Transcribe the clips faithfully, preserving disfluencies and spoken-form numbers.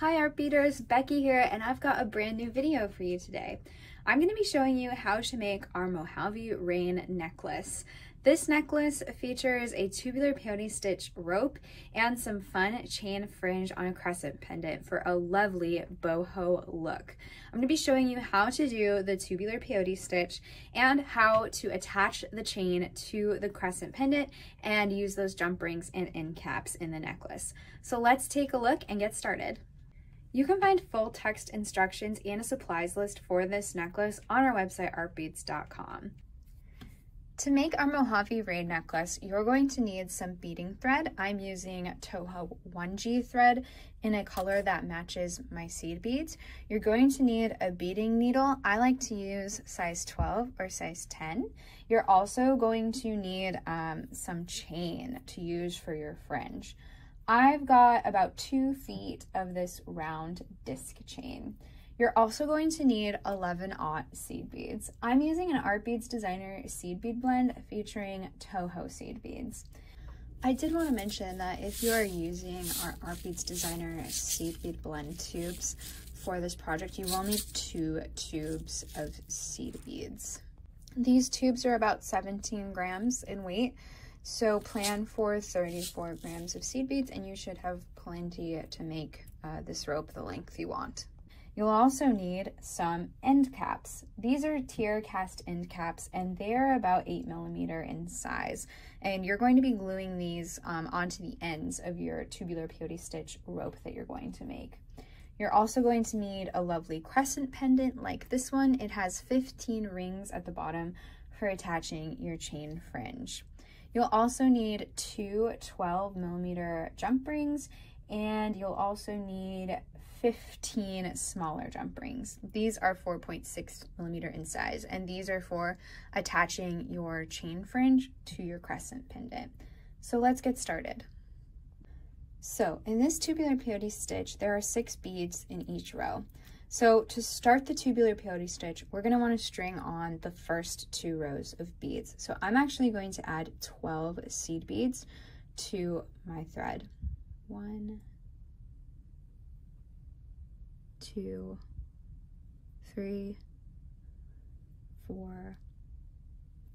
Hi Art Beaters, Becky here, and I've got a brand new video for you today. I'm going to be showing you how to make our Mojave Rain necklace. This necklace features a tubular peyote stitch rope and some fun chain fringe on a crescent pendant for a lovely boho look. I'm going to be showing you how to do the tubular peyote stitch and how to attach the chain to the crescent pendant and use those jump rings and end caps in the necklace. So let's take a look and get started. You can find full text instructions and a supplies list for this necklace on our website, artbeads dot com. To make our Mojave Rain necklace, you're going to need some beading thread. I'm using Toho one G thread in a color that matches my seed beads. You're going to need a beading needle. I like to use size twelve or size ten. You're also going to need um, some chain to use for your fringe. I've got about two feet of this round disc chain. You're also going to need eleven aught seed beads. I'm using an Artbeads Designer Seed Bead Blend featuring Toho seed beads. I did want to mention that if you are using our Artbeads Designer Seed Bead Blend tubes for this project, you will need two tubes of seed beads. These tubes are about seventeen grams in weight. So plan for thirty-four grams of seed beads and you should have plenty to make uh, this rope the length you want. You'll also need some end caps. These are TierraCast end caps and they're about eight millimeter in size. And you're going to be gluing these um, onto the ends of your tubular peyote stitch rope that you're going to make. You're also going to need a lovely crescent pendant like this one. It has fifteen rings at the bottom for attaching your chain fringe. You'll also need two twelve millimeter jump rings, and you'll also need fifteen smaller jump rings. These are four point six millimeter in size, and these are for attaching your chain fringe to your crescent pendant. So let's get started. So in this tubular peyote stitch, there are six beads in each row. So to start the tubular peyote stitch, we're going to want to string on the first two rows of beads. So I'm actually going to add twelve seed beads to my thread. One, two, three, four,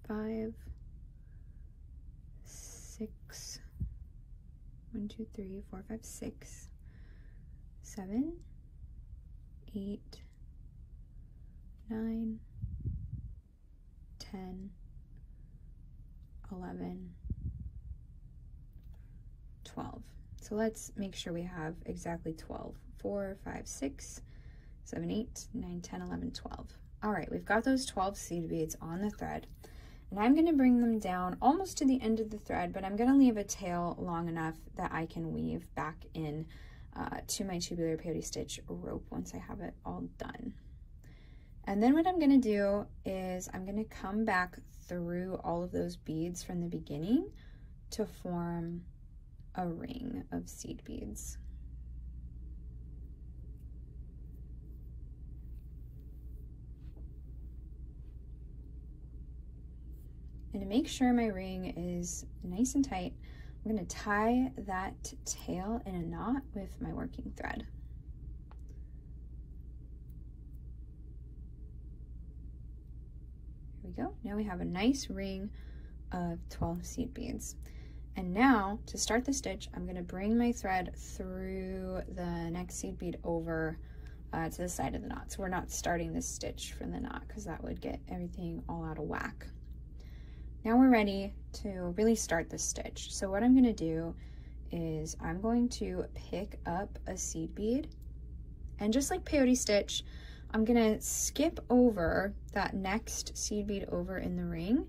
five, six, one, two, three, four, five, six, seven, eight, nine, ten, eleven, twelve. So let's make sure we have exactly twelve. Four, five, six, seven, eight, nine, ten, eleven, twelve. All right, we've got those twelve seed beads on the thread, and I'm gonna bring them down almost to the end of the thread, but I'm gonna leave a tail long enough that I can weave back in Uh, to my tubular peyote stitch rope once I have it all done. And then what I'm going to do is I'm going to come back through all of those beads from the beginning to form a ring of seed beads. And to make sure my ring is nice and tight, I'm going to tie that tail in a knot with my working thread. There we go. Now we have a nice ring of twelve seed beads. And now to start the stitch, I'm going to bring my thread through the next seed bead over uh, to the side of the knot. So we're not starting this stitch from the knot because that would get everything all out of whack. Now we're ready to really start the stitch. So what I'm gonna do is I'm going to pick up a seed bead, and just like peyote stitch, I'm gonna skip over that next seed bead over in the ring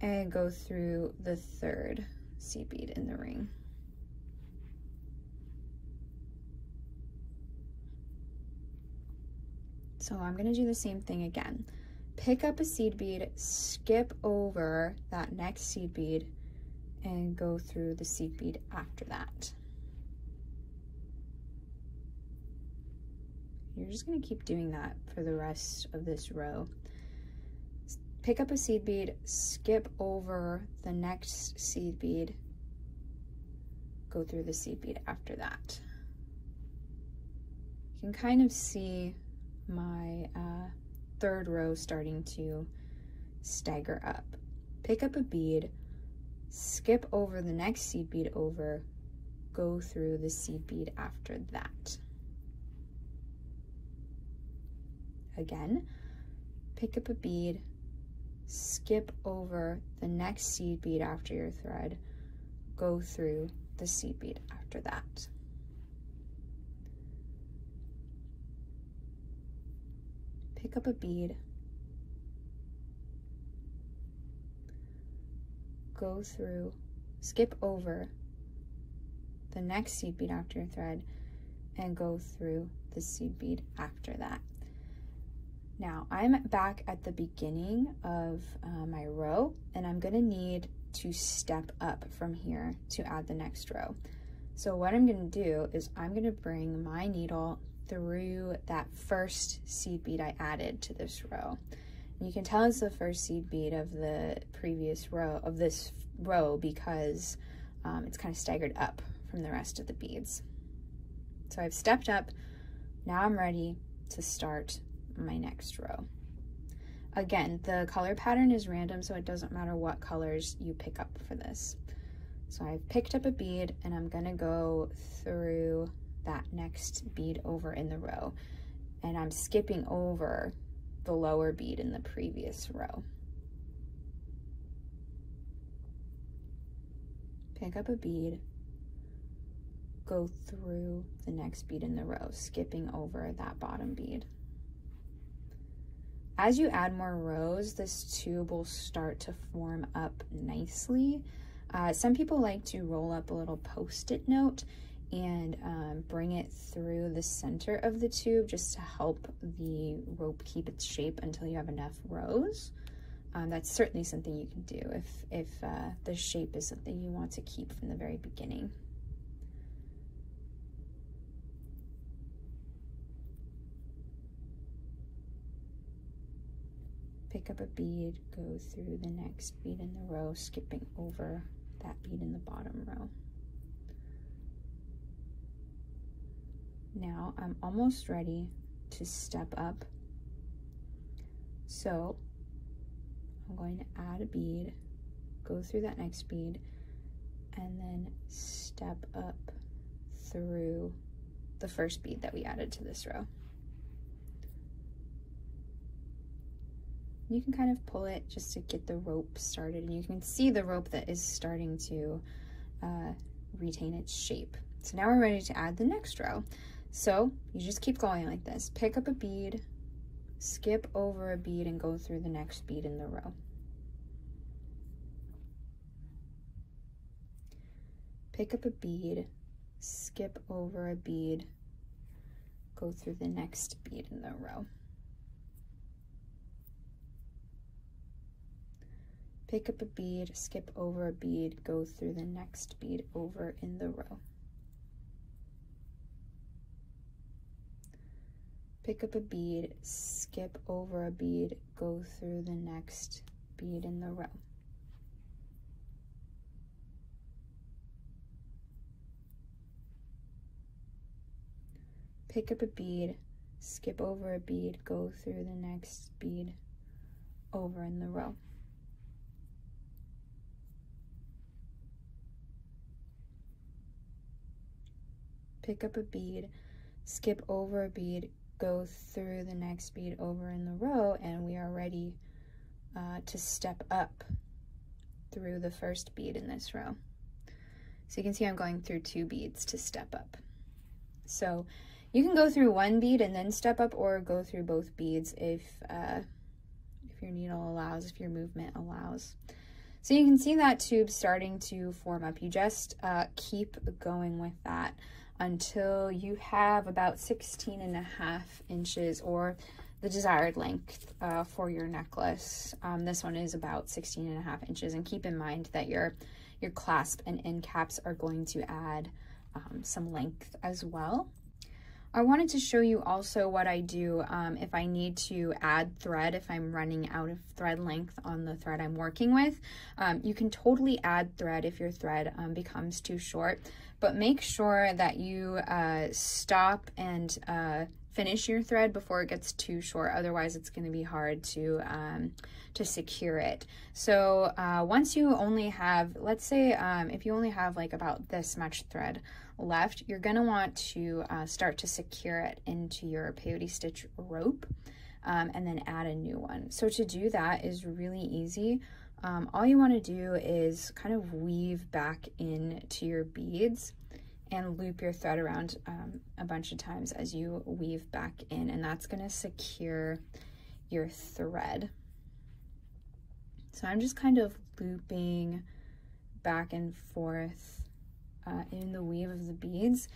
and go through the third seed bead in the ring. So I'm gonna do the same thing again. Pick up a seed bead, skip over that next seed bead, and go through the seed bead after that. You're just going to keep doing that for the rest of this row. Pick up a seed bead, skip over the next seed bead, go through the seed bead after that. can kind of see my uh, third row starting to stagger up. Pick up a bead, skip over the next seed bead over, go through the seed bead after that. Again, pick up a bead, skip over the next seed bead after your thread, go through the seed bead after that. Pick up a bead, go through, skip over the next seed bead after your thread, and go through the seed bead after that. Now I'm back at the beginning of uh, my row, and I'm gonna need to step up from here to add the next row. So what I'm gonna do is I'm gonna bring my needle through that first seed bead I added to this row. And you can tell it's the first seed bead of the previous row, of this row, because um, it's kind of staggered up from the rest of the beads. So I've stepped up, now I'm ready to start my next row. Again, the color pattern is random, so it doesn't matter what colors you pick up for this. So I've picked up a bead, and I'm gonna go through that next bead over in the row, and I'm skipping over the lower bead in the previous row. Pick up a bead, go through the next bead in the row, skipping over that bottom bead. As you add more rows, this tube will start to form up nicely. Uh, some people like to roll up a little post-it note and um, bring it through the center of the tube just to help the rope keep its shape until you have enough rows. Um, that's certainly something you can do if, if uh, the shape is something you want to keep from the very beginning. Pick up a bead, go through the next bead in the row, skipping over that bead in the bottom row. Now I'm almost ready to step up. So I'm going to add a bead, go through that next bead, and then step up through the first bead that we added to this row. You can kind of pull it just to get the rope started, and you can see the rope that is starting to uh, retain its shape. So now we're ready to add the next row. So you just keep going like this. Pick up a bead, skip over a bead, and go through the next bead in the row. Pick up a bead, skip over a bead, go through the next bead in the row. Pick up a bead, skip over a bead, go through the next bead over in the row. Pick up a bead, skip over a bead, go through the next bead in the row. Pick up a bead, skip over a bead, go through the next bead over in the row. Pick up a bead, skip over a bead, go through the next bead over in the row, and we are ready uh, to step up through the first bead in this row. So you can see I'm going through two beads to step up. So you can go through one bead and then step up, or go through both beads if, uh, if your needle allows, if your movement allows. So you can see that tube starting to form up. You just uh, keep going with that until you have about sixteen and a half inches, or the desired length uh, for your necklace. Um, this one is about sixteen and a half inches, and keep in mind that your your clasp and end caps are going to add um, some length as well. I wanted to show you also what I do um, if I need to add thread, if I'm running out of thread length on the thread I'm working with. Um, you can totally add thread if your thread um, becomes too short, but make sure that you uh, stop and uh, finish your thread before it gets too short, otherwise it's going to be hard to um, to secure it. So uh, once you only have, let's say um, if you only have like about this much thread left, you're going to want to uh, start to secure it into your peyote stitch rope um, and then add a new one. So to do that is really easy. Um, all you want to do is kind of weave back into your beads and loop your thread around um, a bunch of times as you weave back in, and that's going to secure your thread. So I'm just kind of looping back and forth uh, in the weave of the beads,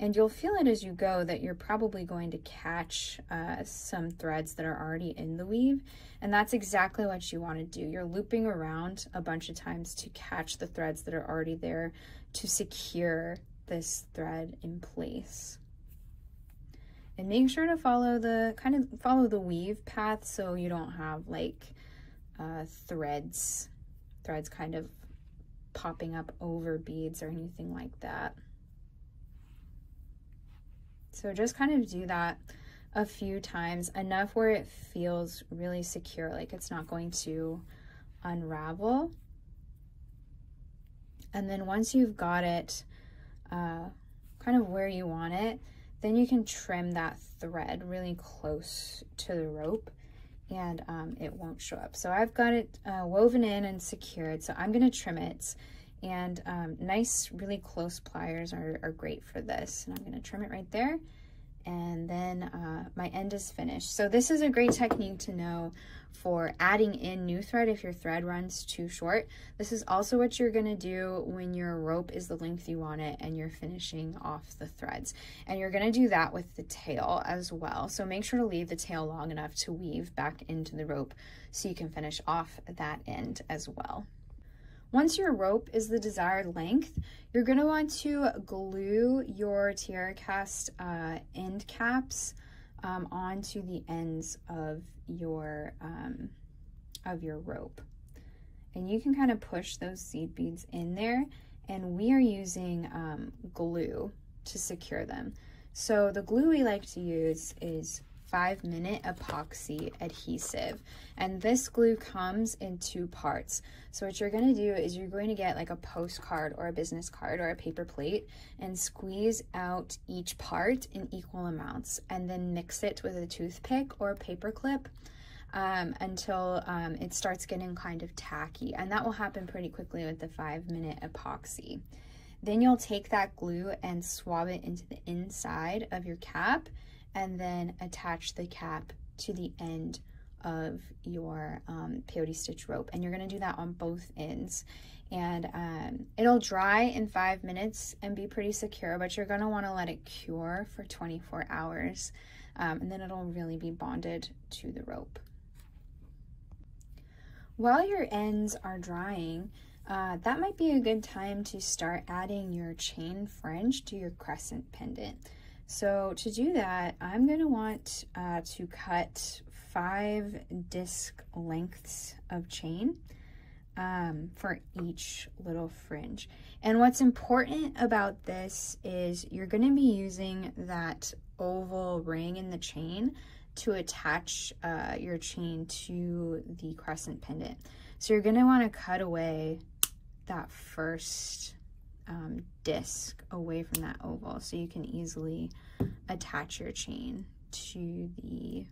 and you'll feel it as you go that you're probably going to catch uh, some threads that are already in the weave, and that's exactly what you want to do. You're looping around a bunch of times to catch the threads that are already there to secure this thread in place. And make sure to follow the kind of follow the weave path so you don't have like uh, threads threads kind of popping up over beads or anything like that. So just kind of do that a few times, enough where it feels really secure, like it's not going to unravel. And then once you've got it Uh, kind of where you want it, then you can trim that thread really close to the rope and um, it won't show up. So I've got it uh, woven in and secured, so I'm going to trim it, and um, nice really close pliers are, are great for this, and I'm going to trim it right there, and then uh, my end is finished. So this is a great technique to know for adding in new thread if your thread runs too short. This is also what you're going to do when your rope is the length you want it and you're finishing off the threads. And you're going to do that with the tail as well. So make sure to leave the tail long enough to weave back into the rope so you can finish off that end as well. Once your rope is the desired length, you're going to want to glue your TierraCast uh, end caps um, onto the ends of your um, of your rope, and you can kind of push those seed beads in there. And we are using um, glue to secure them. So the glue we like to use is five minute epoxy adhesive, and this glue comes in two parts. So what you're going to do is you're going to get like a postcard or a business card or a paper plate and squeeze out each part in equal amounts, and then mix it with a toothpick or a paper clip um, until um, it starts getting kind of tacky, and that will happen pretty quickly with the five minute epoxy. Then you'll take that glue and swab it into the inside of your cap, and then attach the cap to the end of your um, peyote stitch rope. And you're gonna do that on both ends. And um, it'll dry in five minutes and be pretty secure, but you're gonna wanna let it cure for twenty-four hours. Um, and then it'll really be bonded to the rope. While your ends are drying, Uh, that might be a good time to start adding your chain fringe to your crescent pendant. So to do that, I'm going to want uh, to cut five disc lengths of chain um, for each little fringe. And what's important about this is you're going to be using that oval ring in the chain to attach uh, your chain to the crescent pendant. So you're going to want to cut away that first um, disc away from that oval so you can easily attach your chain to the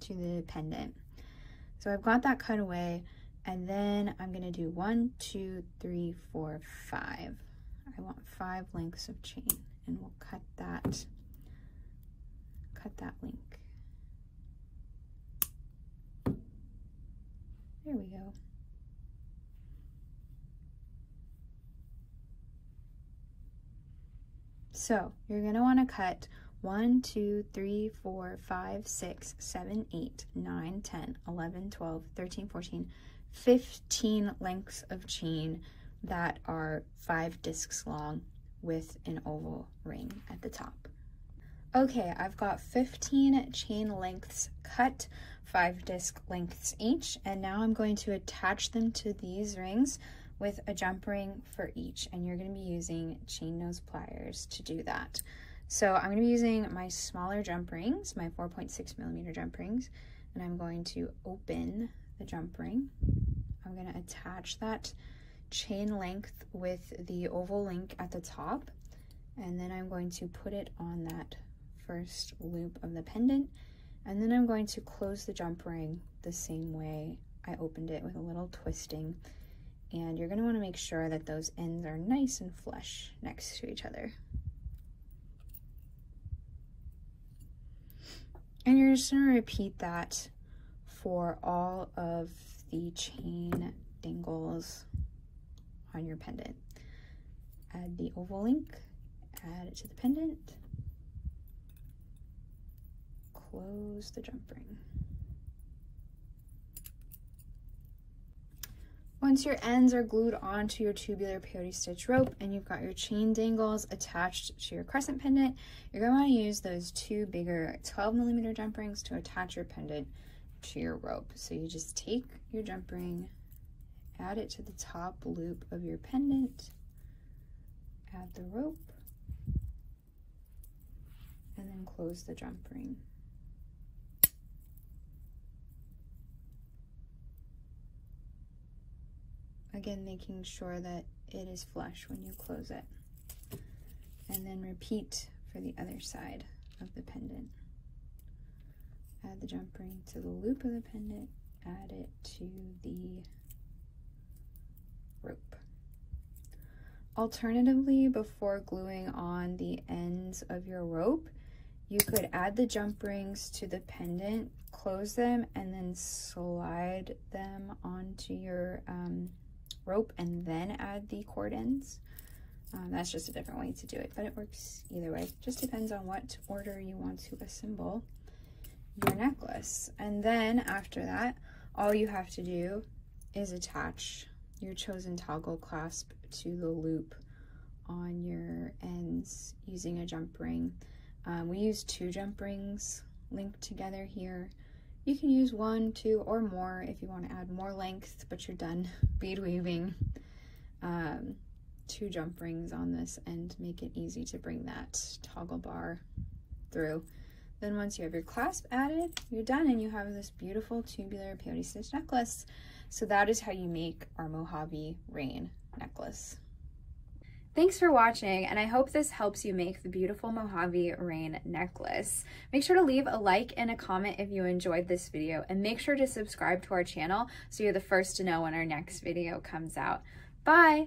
to the pendant. So I've got that cut away, and then I'm going to do one, two, three, four, five. I want five lengths of chain, and we'll cut that cut that link. There we go. So you're going to want to cut one, two, three, four, five, six, seven, eight, nine, ten, eleven, twelve, thirteen, fourteen, fifteen lengths of chain that are five discs long with an oval ring at the top. Okay, I've got fifteen chain lengths cut, five disc lengths each, and now I'm going to attach them to these rings with a jump ring for each, and you're going to be using chain nose pliers to do that. So I'm going to be using my smaller jump rings, my four point six millimeter jump rings, and I'm going to open the jump ring. I'm going to attach that chain length with the oval link at the top, and then I'm going to put it on that first loop of the pendant, and then I'm going to close the jump ring the same way I opened it with a little twisting. And you're going to want to make sure that those ends are nice and flush next to each other. And you're just going to repeat that for all of the chain dangles on your pendant. Add the oval link, add it to the pendant, close the jump ring. Once your ends are glued onto your tubular peyote stitch rope and you've got your chain dangles attached to your crescent pendant, you're going to want to use those two bigger twelve millimeter jump rings to attach your pendant to your rope. So you just take your jump ring, add it to the top loop of your pendant, add the rope, and then close the jump ring. Again, making sure that it is flush when you close it. And then repeat for the other side of the pendant. Add the jump ring to the loop of the pendant, add it to the rope. Alternatively, before gluing on the ends of your rope, you could add the jump rings to the pendant, close them, and then slide them onto your um, rope and then add the cord ends. Um, that's just a different way to do it, but it works either way. Just depends on what order you want to assemble your necklace. And then after that, all you have to do is attach your chosen toggle clasp to the loop on your ends using a jump ring. Um, we use two jump rings linked together here. You can use one, two, or more if you want to add more length, but you're done bead weaving. Um, two jump rings on this and make it easy to bring that toggle bar through. Then once you have your clasp added, you're done and you have this beautiful tubular peyote stitch necklace. So that is how you make our Mojave Rain necklace. Thanks for watching, and I hope this helps you make the beautiful Mojave Rain necklace. Make sure to leave a like and a comment if you enjoyed this video, and make sure to subscribe to our channel so you're the first to know when our next video comes out. Bye!